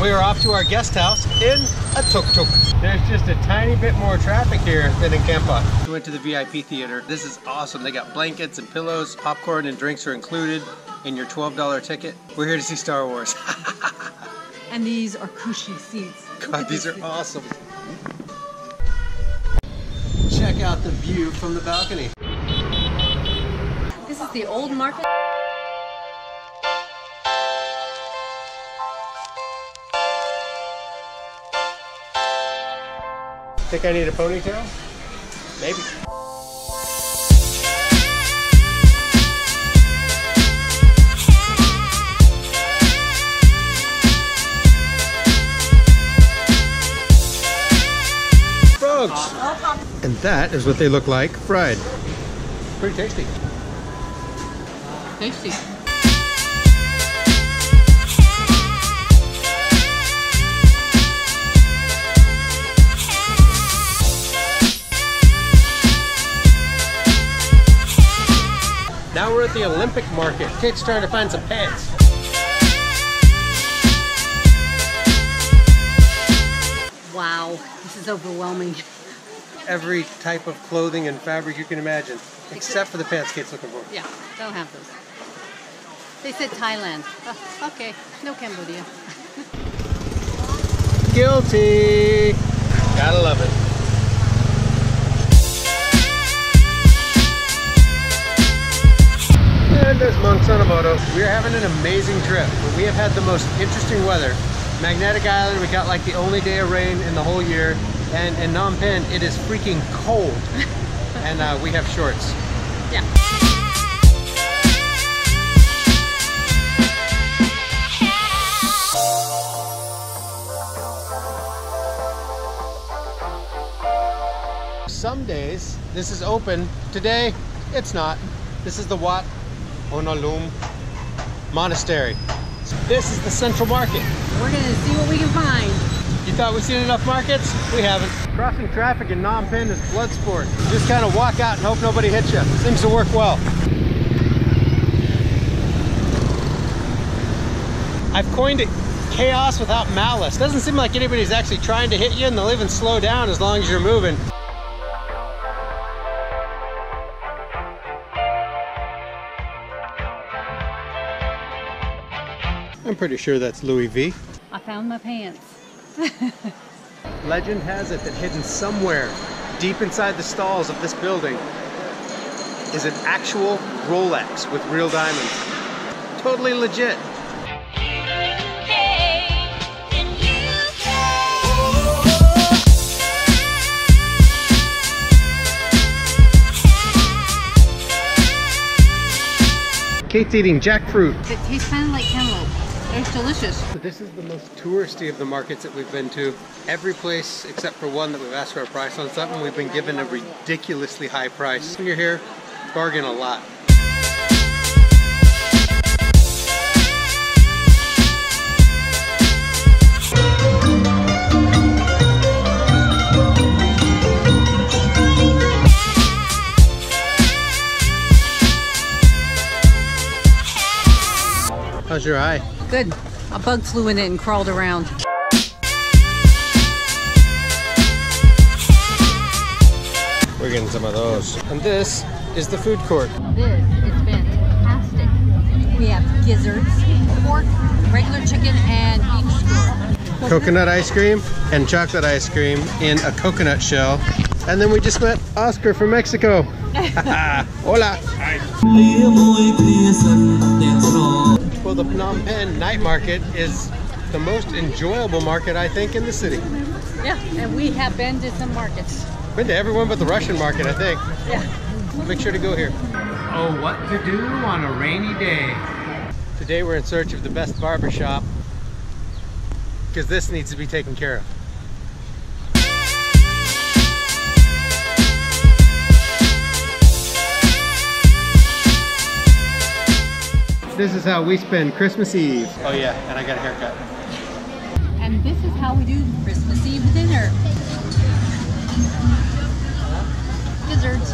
and we are off to our guest house in a tuk-tuk. There's just a tiny bit more traffic here than in Kampot. We went to the VIP theater. This is awesome. They got blankets and pillows, popcorn and drinks are included in your $12 ticket. We're here to see Star Wars. And these are cushy seats. God, these are awesome. Check out the view from the balcony. This is the old market. Think I need a ponytail? Maybe. Frogs! And that is what they look like fried. Pretty tasty. Tasty. Now we're at the Olympic Market. Kate's trying to find some pants. Wow, this is overwhelming. Every type of clothing and fabric you can imagine, except for the pants Kate's looking for. Yeah, they'll have those. They said Thailand. Okay, no Cambodia. Guilty! Gotta love it. There's monks on a moto. We're having an amazing trip. We have had the most interesting weather. Magnetic Island, we got like the only day of rain in the whole year. And in Phnom Penh, it is freaking cold. And we have shorts. Yeah. Some days, this is open. Today, it's not. This is the Watt. Onalum Monastery. This is the central market. We're gonna see what we can find. You thought we'd seen enough markets? We haven't. Crossing traffic in Phnom Penh is blood sport. You just kind of walk out and hope nobody hits you. Seems to work well. I've coined it chaos without malice. Doesn't seem like anybody's actually trying to hit you, and they'll even slow down as long as you're moving. I'm pretty sure that's Louis V. I found my pants. Legend has it that hidden somewhere deep inside the stalls of this building is an actual Rolex with real diamonds. Totally legit. Kate's eating jackfruit. It tastes kind of like cantaloupe. It's delicious. So this is the most touristy of the markets that we've been to. Every place except for one that we've asked for a price on something, we've been given a ridiculously high price. When you're here, bargain a lot. How's your eye? Good. A bug flew in it and crawled around. We're getting some of those. And this is the food court. This is fantastic. We have gizzards, pork, regular chicken, and beef skewer. Coconut ice cream and chocolate ice cream in a coconut shell. And then we just met Oscar from Mexico. Hola. Hi. Well, the Phnom Penh night market is the most enjoyable market, I think, in the city. Yeah, and we have been to some markets. Been to everyone but the Russian market, I think. Yeah. Make sure to go here. Oh, what to do on a rainy day. Today we're in search of the best barbershop because this needs to be taken care of. This is how we spend Christmas Eve. Oh yeah, and I got a haircut. And this is how we do Christmas Eve dinner. Gizzards.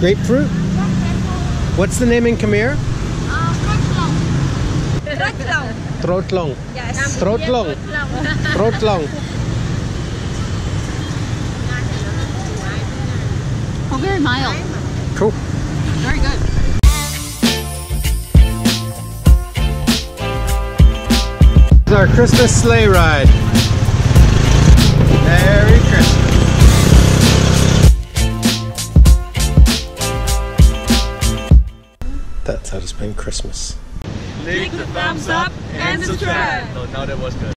Grapefruit. What's the name in Khmer? Trotlong. Trotlong. Yes. Trotlong. Trotlong. Oh, very mild. Cool. Very good. Our Christmas sleigh ride. Merry Christmas. That's how to spend Christmas. Click the thumbs up and subscribe. No, that was good.